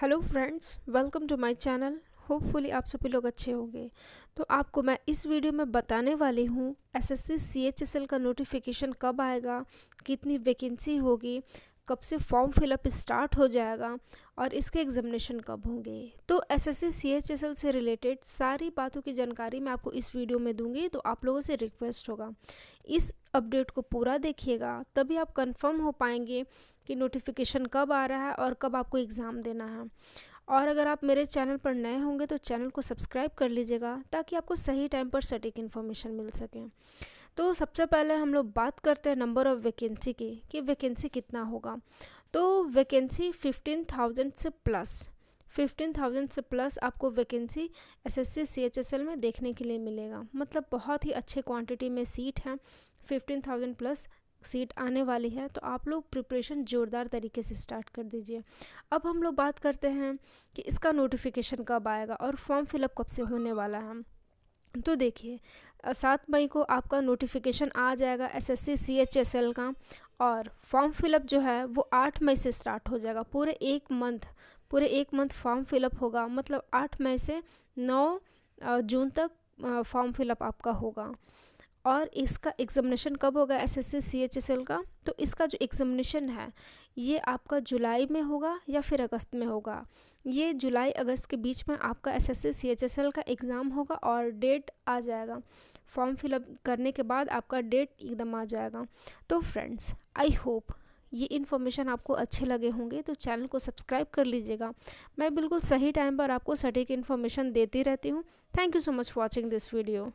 Hello friends, welcome to my channel. Hopefully आप सभी लोग अच्छे होंगे। तो आपको मैं इस वीडियो में बताने वाली हूँ एसएससी सीएचएसएल का नोटिफिकेशन कब आएगा, कितनी वैकेंसी होगी, कब से फॉर्म फिलअप स्टार्ट हो जाएगा और इसके एग्जामिनेशन कब होंगे। तो एसएससी सीएचएसएल से रिलेटेड सारी बातों की जानकारी मैं आपको इस वीडियो में दूंगी। तो आप लोगों से रिक्वेस्ट होगा इस अपडेट को पूरा देखिएगा, तभी आप कंफर्म हो पाएंगे कि नोटिफिकेशन कब आ रहा है और कब आपको एग्ज़ाम देना है। और अगर आप मेरे चैनल पर नए होंगे तो चैनल को सब्सक्राइब कर लीजिएगा ताकि आपको सही टाइम पर सटीक इन्फॉर्मेशन मिल सके। तो सबसे पहले हम लोग बात करते हैं नंबर ऑफ़ वैकेंसी की कि वैकेंसी कितना होगा। तो वैकेंसी 15,000 से प्लस 15,000 से प्लस आपको वैकेंसी एसएससी सीएचएसएल में देखने के लिए मिलेगा। मतलब बहुत ही अच्छे क्वांटिटी में सीट हैं, 15,000 प्लस सीट आने वाली है। तो आप लोग प्रिपरेशन ज़ोरदार तरीके से स्टार्ट कर दीजिए। अब हम लोग बात करते हैं कि इसका नोटिफिकेशन कब आएगा और फॉर्म फिलअप कब से होने वाला है। तो देखिए, 7 मई को आपका नोटिफिकेशन आ जाएगा एसएससी सीएचएसएल का, और फॉर्म फिलअप जो है वो 8 मई से स्टार्ट हो जाएगा। पूरे एक मंथ फॉर्म फिलअप होगा। मतलब 8 मई से 9 जून तक फॉर्म फिलअप आपका होगा। और इसका एग्जामिनेशन कब होगा एसएससी सीएचएसएल का? तो इसका जो एग्जामिनेशन है ये आपका जुलाई में होगा या फिर अगस्त में होगा। ये जुलाई अगस्त के बीच में आपका एसएससी सीएचएसएल का एग्ज़ाम होगा और डेट आ जाएगा। फॉर्म फिलअप करने के बाद आपका डेट एकदम आ जाएगा। तो फ्रेंड्स, आई होप ये इन्फॉर्मेशन आपको अच्छे लगे होंगे। तो चैनल को सब्सक्राइब कर लीजिएगा। मैं बिल्कुल सही टाइम पर आपको सटीक इन्फॉर्मेशन देती रहती हूँ। Thank you so much for watching this video.